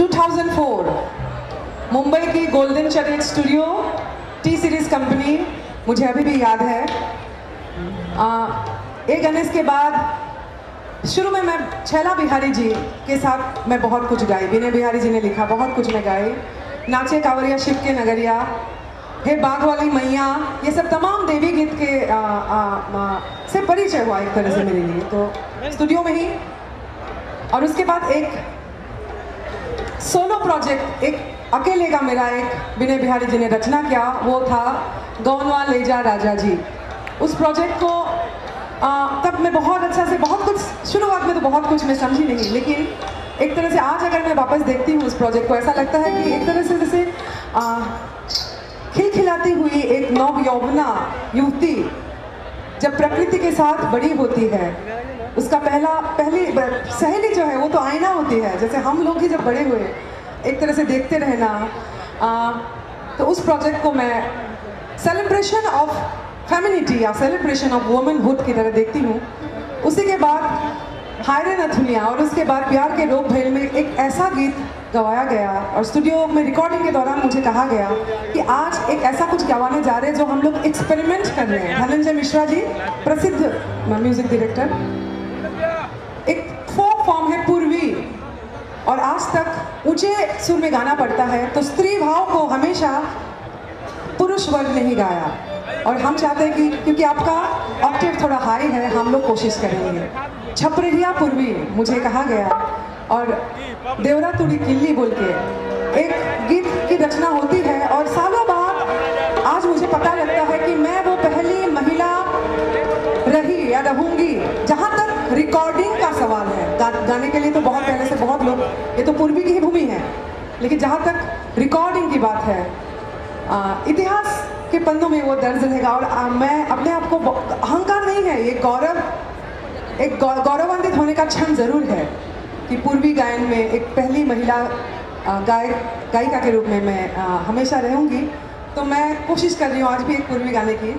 2004 मुंबई की golden chariot studio T series company, मुझे अभी भी याद है। एक अनिस के बाद शुरू में मैं छैला बिहारी जी के साथ मैं बहुत कुछ गाई, बिनय बिहारी जी ने लिखा, बहुत कुछ मैं गाई, नाचे कांवरिया शिव के नगरिया, हे बाघ वाली मैया, ये सब तमाम देवी गीत के से परिचय हुआ एक तरह से मेरे लिए तो स्टूडियो में ही। और उसके बाद एक सोलो प्रोजेक्ट, एक अकेले का मेरा, एक बिनय बिहारी जी ने रचना किया, वो था गौनवा ले जा राजा जी। उस प्रोजेक्ट को तब मैं बहुत अच्छा से बहुत कुछ, शुरुआत में तो बहुत कुछ मैं समझी नहीं, लेकिन एक तरह से आज अगर मैं वापस देखती हूँ उस प्रोजेक्ट को, ऐसा लगता है कि एक तरह से जैसे खिलखिलाती हुई एक नव यौवना युवती जब प्रकृति के साथ बड़ी होती है, उसका पहली सहेली जो है वो तो आईना होती है, जैसे हम लोग ही जब बड़े हुए एक तरह से देखते रहना। तो उस प्रोजेक्ट को मैं सेलिब्रेशन ऑफ फेमिनिटी या सेलिब्रेशन ऑफ वुमेनहुड की तरह देखती हूँ। उसी के बाद हायरे न थुनिया और उसके बाद प्यार के रोग भेल में एक ऐसा गीत गवाया गया और स्टूडियो में रिकॉर्डिंग के दौरान मुझे कहा गया कि आज एक ऐसा कुछ गवाने जा रहे हैं जो हम लोग एक्सपेरिमेंट कर रहे हैं। भलिम जय मिश्रा जी प्रसिद्ध म्यूजिक डायरेक्टर, एक फोक फॉर्म है पूर्वी और आज तक ऊंचे सुर में गाना पड़ता है, तो स्त्री भाव को हमेशा पुरुष वर्ग ने ही गाया और हम चाहते हैं कि क्योंकि आपका ऑक्टेव थोड़ा हाई है, हम लोग कोशिश करेंगे। छपरिया पूर्वी मुझे कहा गया और देवरा तुड़ी किल्ली बोल के एक गीत की रचना होती है और सालों बाद आज मुझे पता लगता है कि मैं वो पहली महिला रही या रहूँगी, जहाँ तक रिकॉर्डिंग का सवाल है। गाने के लिए तो बहुत पहले से बहुत लोग, ये तो पूर्वी की ही भूमि है, लेकिन जहाँ तक रिकॉर्डिंग की बात है इतिहास के पन्नों में वो दर्ज रहेगा। और मैं अपने आप को अहंकार नहीं है, ये गौरव, एक गौरवान्वित होने का क्षण ज़रूर है कि पूर्वी गायन में एक पहली महिला गायिका के रूप में मैं हमेशा रहूँगी। तो मैं कोशिश कर रही हूँ आज भी एक पूर्वी गाने की।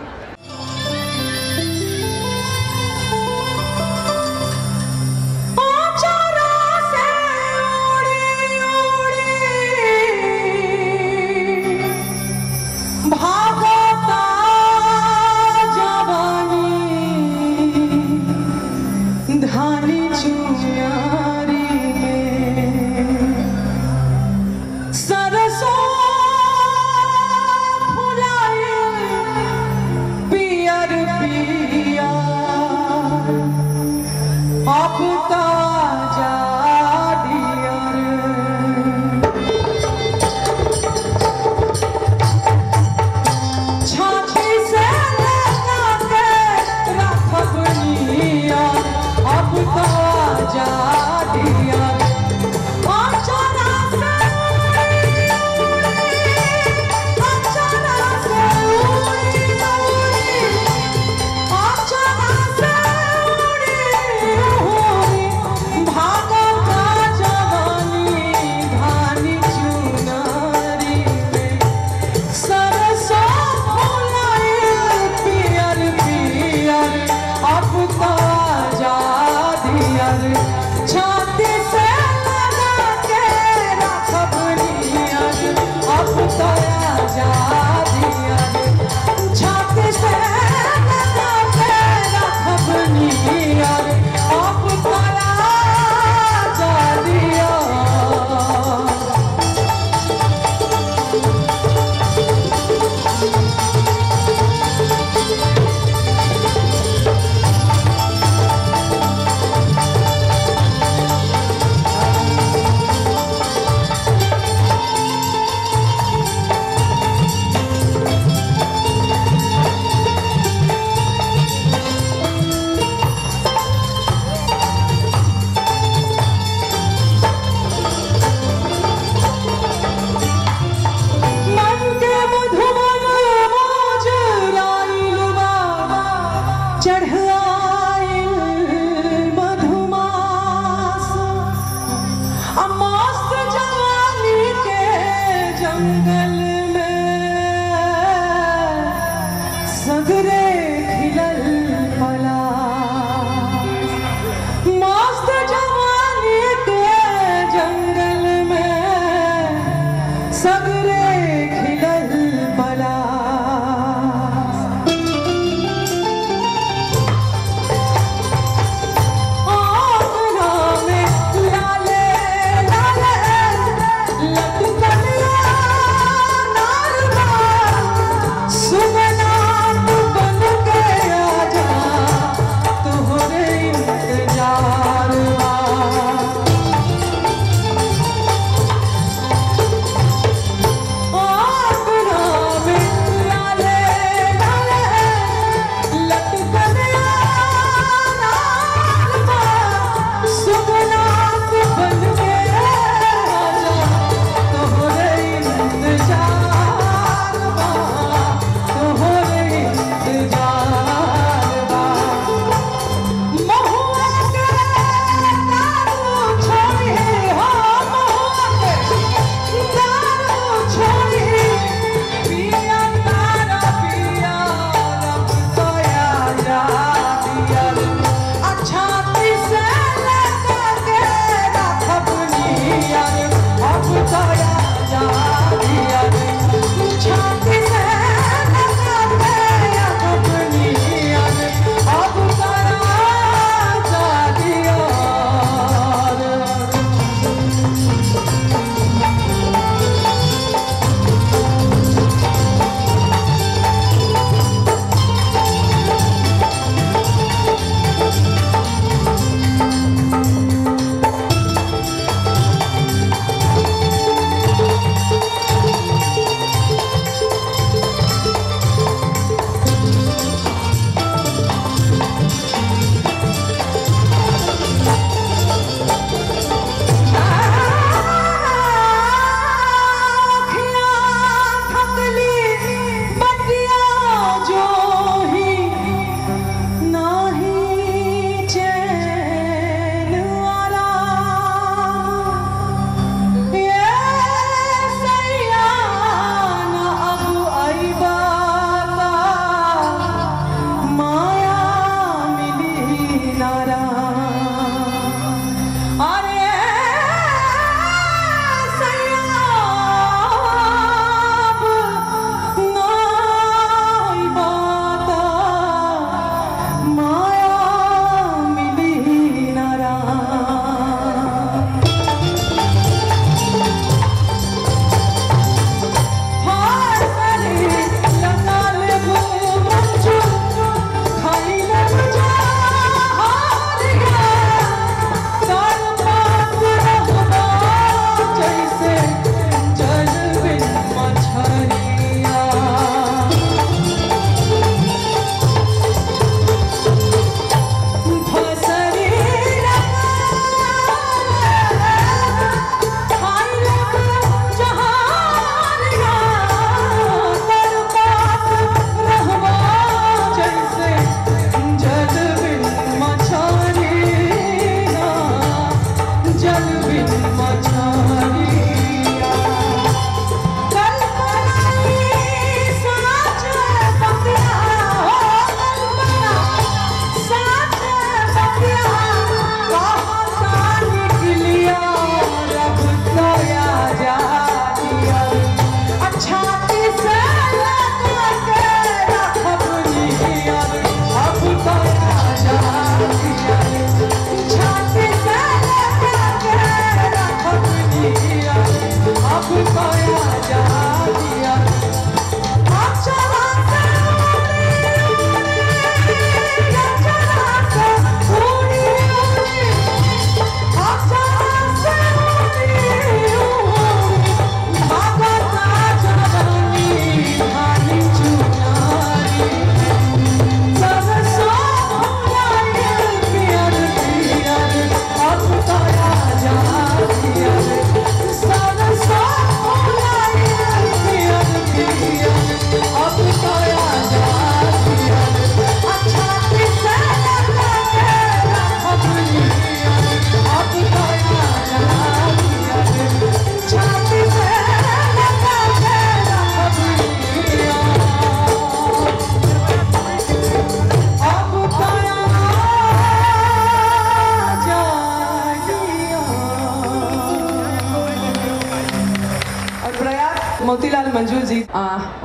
आया, मोतीलाल मंजूल जी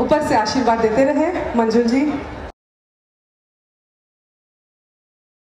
ऊपर से आशीर्वाद देते रहे मंजूल जी।